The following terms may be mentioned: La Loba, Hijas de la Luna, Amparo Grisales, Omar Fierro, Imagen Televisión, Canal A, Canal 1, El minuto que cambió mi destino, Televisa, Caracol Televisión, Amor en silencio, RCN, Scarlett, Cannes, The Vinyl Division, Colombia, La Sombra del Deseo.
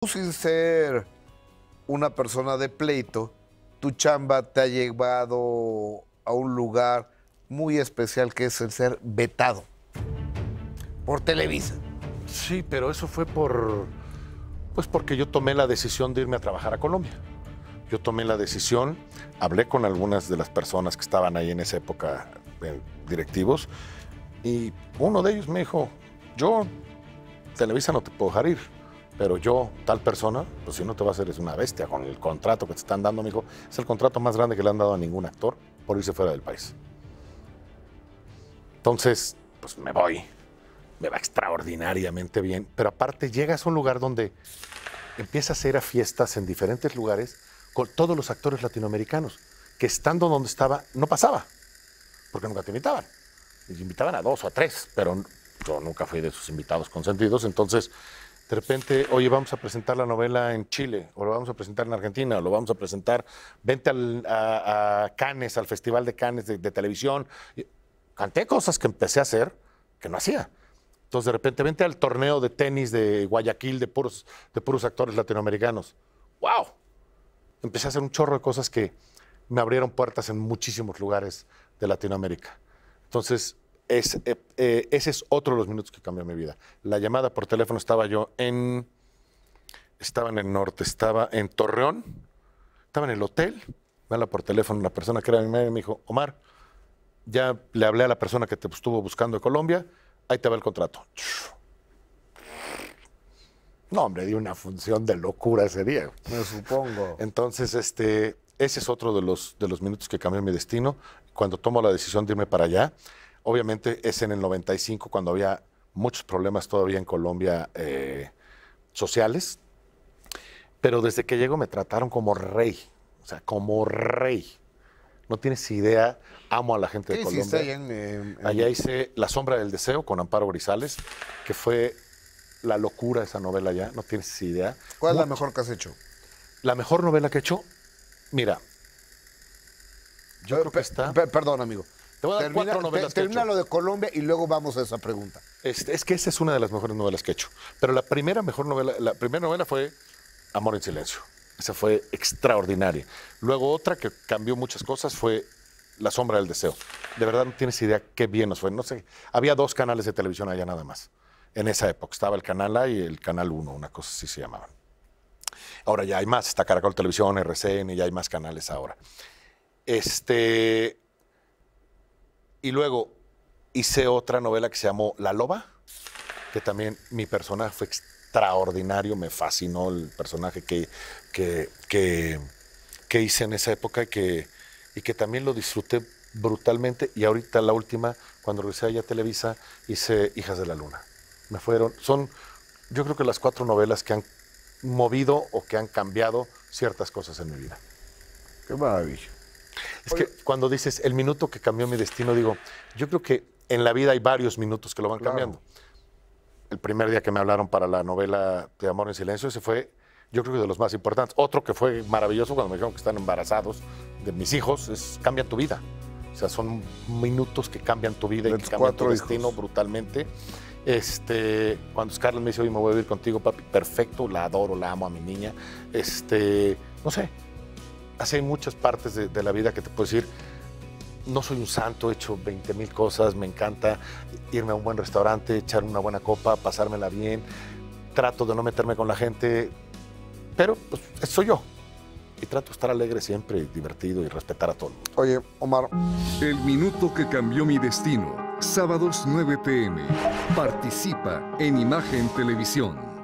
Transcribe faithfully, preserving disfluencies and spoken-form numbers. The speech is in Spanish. Tú, sin ser una persona de pleito, tu chamba te ha llevado a un lugar muy especial que es el ser vetado por Televisa. Sí, pero eso fue por... Pues porque yo tomé la decisión de irme a trabajar a Colombia. Yo tomé la decisión, hablé con algunas de las personas que estaban ahí en esa época, directivos, y uno de ellos me dijo, yo, Televisa no te puedo dejar ir. Pero yo, tal persona, pues si no te va a hacer es una bestia con el contrato que te están dando, me dijo. Es el contrato más grande que le han dado a ningún actor por irse fuera del país. Entonces, pues me voy. Me va extraordinariamente bien. Pero aparte, llegas a un lugar donde empiezas a ir a fiestas en diferentes lugares con todos los actores latinoamericanos, que estando donde estaba, no pasaba. Porque nunca te invitaban. Y te invitaban a dos o a tres, pero yo nunca fui de sus invitados consentidos. Entonces... De repente, oye, vamos a presentar la novela en Chile, o lo vamos a presentar en Argentina, o lo vamos a presentar, vente al, a, a Cannes, al Festival de Cannes de, de televisión. Y canté cosas que empecé a hacer que no hacía. Entonces, de repente, vente al torneo de tenis de Guayaquil de puros, de puros actores latinoamericanos. ¡Wow! Empecé a hacer un chorro de cosas que me abrieron puertas en muchísimos lugares de Latinoamérica. Entonces... Es, eh, eh, ese es otro de los minutos que cambió mi vida. La llamada por teléfono, estaba yo en... Estaba en el norte, estaba en Torreón, estaba en el hotel. Me habla por teléfono la persona que era mi madre, me dijo, Omar, ya le hablé a la persona que te estuvo buscando de Colombia, ahí te va el contrato. No, hombre, di una función de locura ese día. Me supongo. Entonces, este, ese es otro de los, de los minutos que cambió mi destino. Cuando tomo la decisión de irme para allá, obviamente es en el noventa y cinco, cuando había muchos problemas todavía en Colombia eh, sociales. Pero desde que llego me trataron como rey. O sea, como rey. No tienes idea. Amo a la gente de Colombia. Allá, en, en... allá hice La Sombra del Deseo con Amparo Grisales, que fue la locura esa novela allá. No tienes idea. ¿Cuál Mucho. es la mejor que has hecho? La mejor novela que he hecho, mira. Yo Pero, creo que está... Perdón, amigo. Te voy a dar termina, cuatro novelas te, termina que he hecho. Lo de Colombia y luego vamos a esa pregunta. Este, es que esa es una de las mejores novelas que he hecho. Pero la primera mejor novela, la primera novela fue Amor en Silencio. Esa fue extraordinaria. Luego otra que cambió muchas cosas fue La Sombra del Deseo. De verdad no tienes idea qué bien nos fue. No sé, había dos canales de televisión allá nada más. En esa época estaba el Canal A y el Canal uno, una cosa así se llamaban. Ahora ya hay más, está Caracol Televisión, R C N, ya hay más canales ahora. Este... Y luego hice otra novela que se llamó La Loba, que también mi personaje fue extraordinario, me fascinó el personaje que, que, que, que hice en esa época y que, y que también lo disfruté brutalmente. Y ahorita la última, cuando regresé allá a Televisa, hice Hijas de la Luna. Me fueron, son yo creo que las cuatro novelas que han movido o que han cambiado ciertas cosas en mi vida. Qué maravilla. Es Oye, que cuando dices el minuto que cambió mi destino, digo, yo creo que en la vida hay varios minutos que lo van claro. cambiando. El primer día que me hablaron para la novela de Amor en Silencio, ese fue, yo creo que de los más importantes. Otro que fue maravilloso cuando me dijeron que están embarazados de mis hijos, es cambian tu vida. O sea, son minutos que cambian tu vida y que cambian tu destino brutalmente. Este, cuando Scarlett me dice, hoy me voy a vivir contigo, papi, perfecto, la adoro, la amo a mi niña. Este, no sé. Así hay muchas partes de, de la vida que te puedo decir, no soy un santo, he hecho veinte mil cosas, me encanta irme a un buen restaurante, echar una buena copa, pasármela bien, trato de no meterme con la gente, pero pues, soy yo. Y trato de estar alegre siempre, divertido y respetar a todo el mundo. Oye, Omar. El minuto que cambió mi destino, sábados nueve p m Participa en Imagen Televisión.